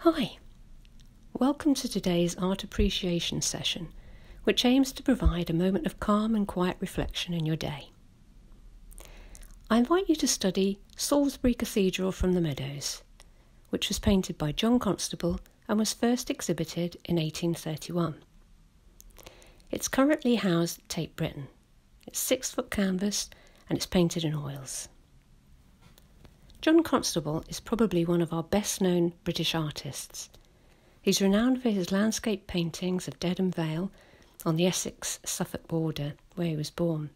Hi, welcome to today's art appreciation session, which aims to provide a moment of calm and quiet reflection in your day. I invite you to study Salisbury Cathedral from the Meadows, which was painted by John Constable and was first exhibited in 1831. It's currently housed at Tate Britain. It's 6-foot canvas and it's painted in oils. John Constable is probably one of our best-known British artists. He's renowned for his landscape paintings of Dedham Vale on the Essex-Suffolk border, where he was born.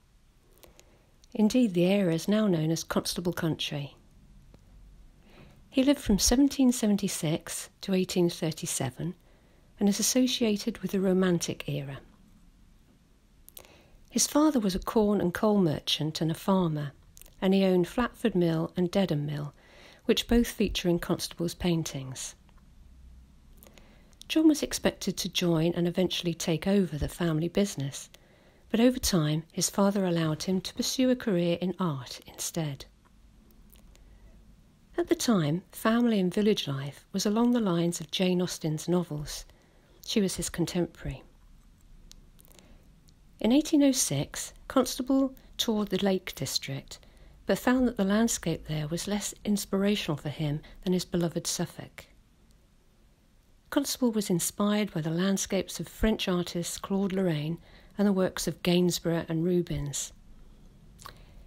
Indeed, the area is now known as Constable Country. He lived from 1776 to 1837 and is associated with the Romantic era. His father was a corn and coal merchant and a farmer, and he owned Flatford Mill and Dedham Mill, which both feature in Constable's paintings. John was expected to join and eventually take over the family business, but over time his father allowed him to pursue a career in art instead. At the time, family and village life was along the lines of Jane Austen's novels. She was his contemporary. In 1806, Constable toured the Lake District, but found that the landscape there was less inspirational for him than his beloved Suffolk. Constable was inspired by the landscapes of French artists Claude Lorraine and the works of Gainsborough and Rubens.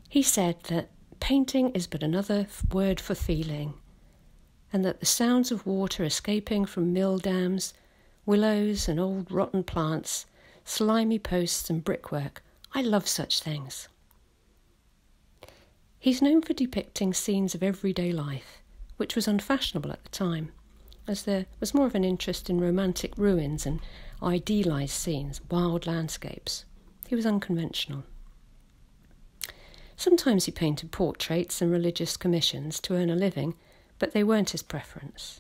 He said that painting is but another word for feeling, and that the sounds of water escaping from mill dams, willows and old rotten plants, slimy posts and brickwork, I love such things. He's known for depicting scenes of everyday life, which was unfashionable at the time, as there was more of an interest in romantic ruins and idealised scenes, wild landscapes. He was unconventional. Sometimes he painted portraits and religious commissions to earn a living, but they weren't his preference.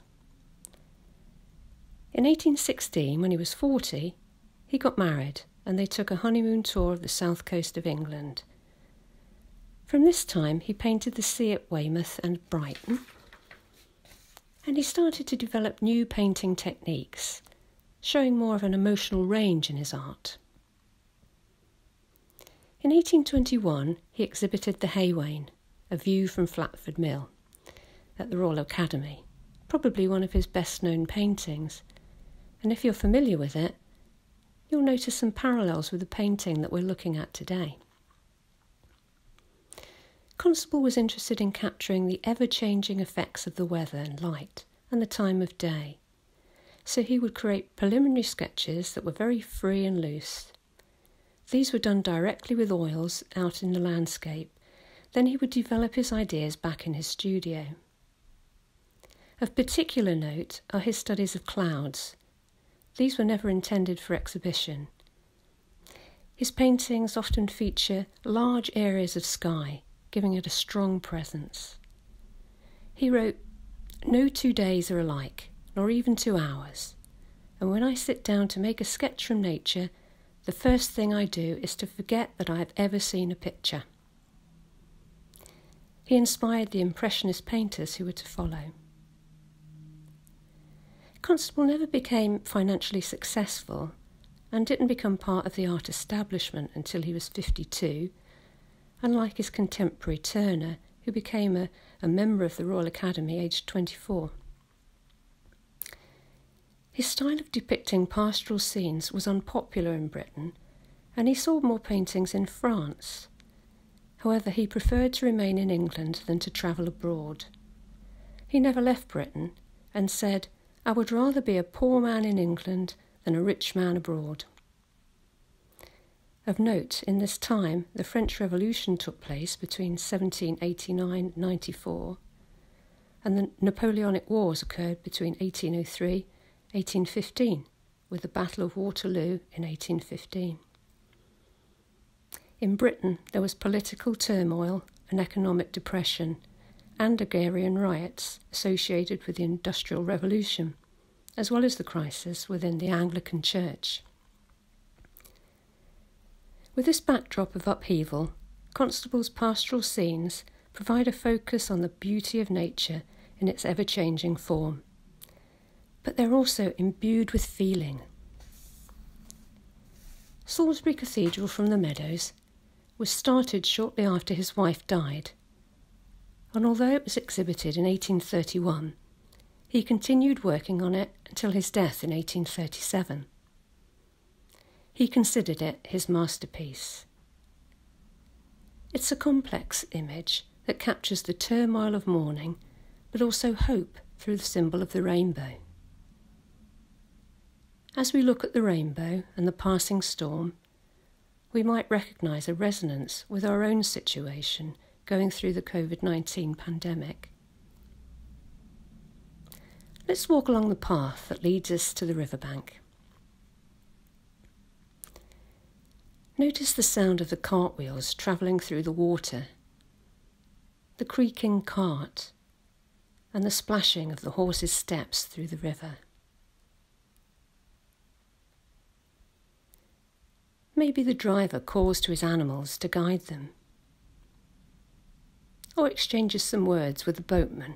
In 1816, when he was 40, he got married and they took a honeymoon tour of the south coast of England. From this time, he painted the sea at Weymouth and Brighton, and he started to develop new painting techniques, showing more of an emotional range in his art. In 1821, he exhibited the Hay Wain, a view from Flatford Mill, at the Royal Academy, probably one of his best-known paintings, and if you're familiar with it, you'll notice some parallels with the painting that we're looking at today. Constable was interested in capturing the ever-changing effects of the weather and light and the time of day, so he would create preliminary sketches that were very free and loose. These were done directly with oils out in the landscape. Then he would develop his ideas back in his studio. Of particular note are his studies of clouds. These were never intended for exhibition. His paintings often feature large areas of sky, giving it a strong presence. He wrote, "No 2 days are alike, nor even 2 hours. And when I sit down to make a sketch from nature, the first thing I do is to forget that I have ever seen a picture." He inspired the Impressionist painters who were to follow. Constable never became financially successful and didn't become part of the art establishment until he was 52, unlike his contemporary Turner, who became a member of the Royal Academy aged 24. His style of depicting pastoral scenes was unpopular in Britain, and he sold more paintings in France. However, he preferred to remain in England than to travel abroad. He never left Britain and said, "I would rather be a poor man in England than a rich man abroad." Of note, in this time, the French Revolution took place between 1789 and 94, and the Napoleonic Wars occurred between 1803 and 1815, with the Battle of Waterloo in 1815. In Britain, there was political turmoil and economic depression, and agrarian riots associated with the Industrial Revolution, as well as the crisis within the Anglican Church. With this backdrop of upheaval, Constable's pastoral scenes provide a focus on the beauty of nature in its ever-changing form. but they're also imbued with feeling. Salisbury Cathedral from the Meadows was started shortly after his wife died, and although it was exhibited in 1831, he continued working on it until his death in 1837. He considered it his masterpiece. It's a complex image that captures the turmoil of mourning, but also hope through the symbol of the rainbow. As we look at the rainbow and the passing storm, we might recognise a resonance with our own situation going through the COVID-19 pandemic. Let's walk along the path that leads us to the riverbank. Notice the sound of the cartwheels travelling through the water, the creaking cart, and the splashing of the horses' steps through the river. Maybe the driver calls to his animals to guide them, or exchanges some words with the boatmen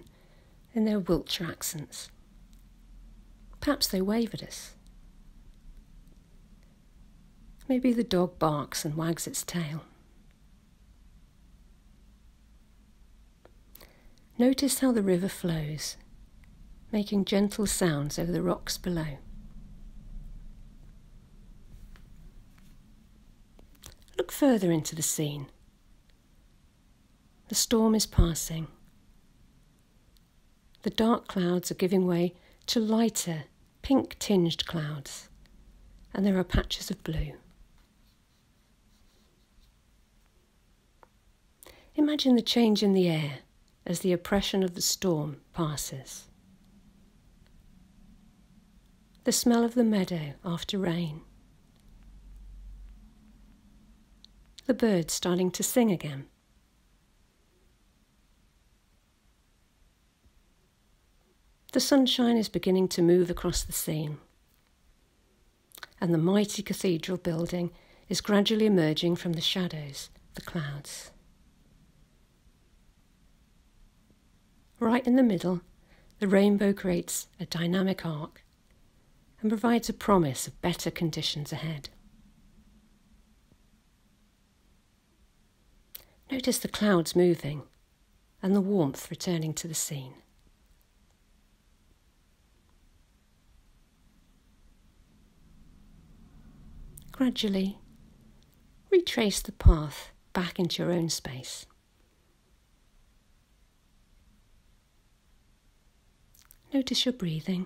in their Wiltshire accents. Perhaps they wave at us. Maybe the dog barks and wags its tail. Notice how the river flows, making gentle sounds over the rocks below. Look further into the scene. The storm is passing. The dark clouds are giving way to lighter, pink-tinged clouds, and there are patches of blue. Imagine the change in the air as the oppression of the storm passes. The smell of the meadow after rain. The birds starting to sing again. The sunshine is beginning to move across the scene, and the mighty cathedral building is gradually emerging from the shadows, the clouds. Right in the middle, the rainbow creates a dynamic arc and provides a promise of better conditions ahead. Notice the clouds moving and the warmth returning to the scene. Gradually, retrace the path back into your own space. Notice your breathing,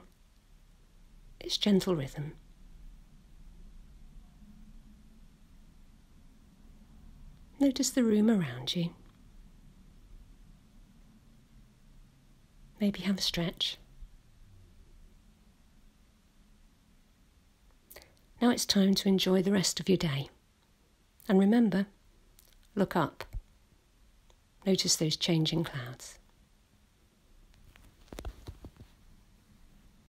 its gentle rhythm. Notice the room around you. Maybe have a stretch. Now it's time to enjoy the rest of your day. And remember, look up. Notice those changing clouds.